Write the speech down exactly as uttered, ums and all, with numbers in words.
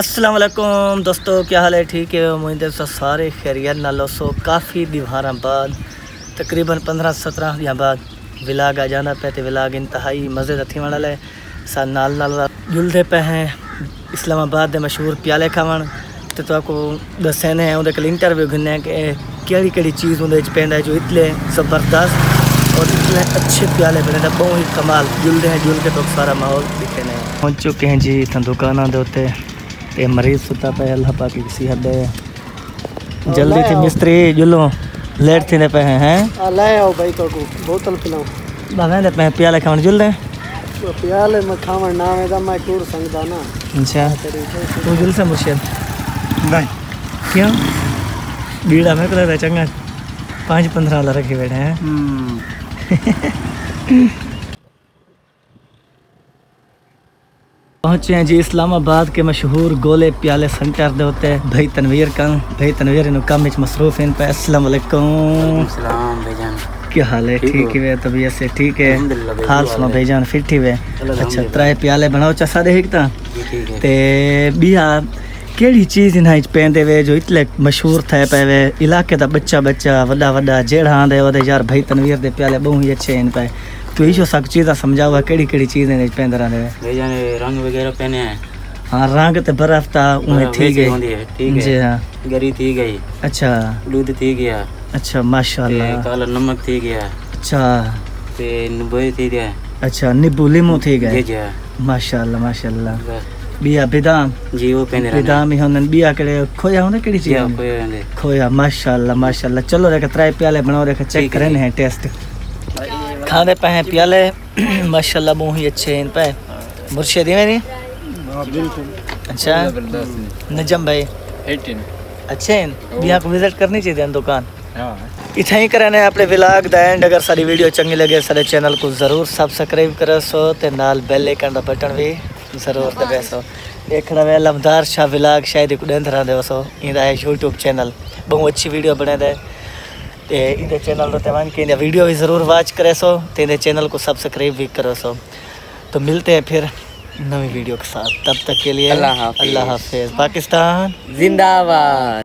अस्सलाम वालेकुम दोस्तों, क्या हाल है? ठीक है, उम्मीद है तो सारे खैरियत नालो। सो काफ़ी दिवारा बाद तकरीबन पंद्रह सत्रह दिन बाद विलाग आ जाना पे, तो विलाग इंतहाई मज़े का थियण वाला है। सा नाल नाल जुलते पे हैं इस्लामाबाद के मशहूर प्याले खावण, तो तुमको दसें हैं उनके लिए इंटरव्यू घिने कि कड़ी कड़ी चीज़ उन्हें पेंद है जो इतने ज़बरदस्त और इतने अच्छे प्याले बने थे, बहुत ही कमाल जुलते हैं। जुल के तो सारा माहौल दिखे नहीं। पहुँच चुके हैं जी इतना दुकाना के उत्ते, ये मरीज सुता पे, अल्लाह पाक की सेहत दे। जल्दी थी मिस्त्री जुलो, लेट थी पे हैं बोतल पिलाओ भावें पे प्याले खावन जुल दे प्याले में खावन ना है मैं टूर संगदा ना। अच्छा तू जुल से मुर्शिद नहीं क्यों बीड़ा में कलर है चंगा पाँच पंद्रह वाला रखे बैठे हैं। पहुंचे हैं जी इस्लामाबाद के मशहूर गोले प्याले सेंटर दे होते भाई तनवीर कं भाई तनवीर इन काम में मसरूफ इन पे। अस्सलाम वालेकुम भाईजान, क्या हाल है? ठीक है, तबीयत से ठीक है? हाल सुना भाईजान फिट ही वे। अच्छा त्राए प्याले बनाओ चसा दे हिकता ते बिया केड़ी चीज़ इन्हें पेंदे वे जो इतने मशहूर थे पे वे इलाके का बच्चा बच्चा वड्डा वड्डा जेड़ा आंदे वे यार भाई तनवीर दे प्याले बहुत ही अच्छे इन पे। तो ये सब चीज़ा समझा हुआ केड़ी केड़ी चीज़ इन्हें पेंदे रहने वे भाई जान रंग वगैरह पहने हैं। हाँ रंग तो बर्फ था उन्हें ठीक है जी। हाँ गरी थी गई। अच्छा दूध थी गया। अच्छा माशाल्लाह काला नमक थी गया। अच्छा नींबू थी गया। अच्छा नींबू लीमू थी गया। माशाल्लाह माशाल्लाह बिया बेदाम जी वो पेने बेदाम ही होने बिया कड़े खोया होने कड़ी चीज खोया खोया माशाल्लाह माशाल्लाह। चलो रे त्राई प्याले बनाओ रे चेक करने हैं टेस्ट खाने पे हैं प्याले माशाल्लाह बहुत ही अच्छे इन पे मुर्शिद है मेरी। अच्छा नजम भाई अच्छे हैं बिया को विजिट करनी चाहिए दुकान इतना ही कराने अपने व्लॉग दा एंड। अगर सारी वीडियो चंगी लगे सारे चैनल को जरूर सब्सक्राइब करो सो ते नाल बेल आइकन दा बटन भी जरूर दबासो। देखना वे लमदार शाह व्लॉग शायद एक दिन तरह देसो इंदा है यूट्यूब चैनल बहुत अच्छी वीडियो बने दे ते इंदे चैनल रो तमान के इंदा वीडियो भी ज़रूर वॉच करे सो ते इंदे चैनल को सब्सक्राइब भी करो सो। तो मिलते हैं फिर नवी वीडियो के साथ, तब तक के लिए अल्लाह हाफिज़। पाकिस्तान जिंदाबाद।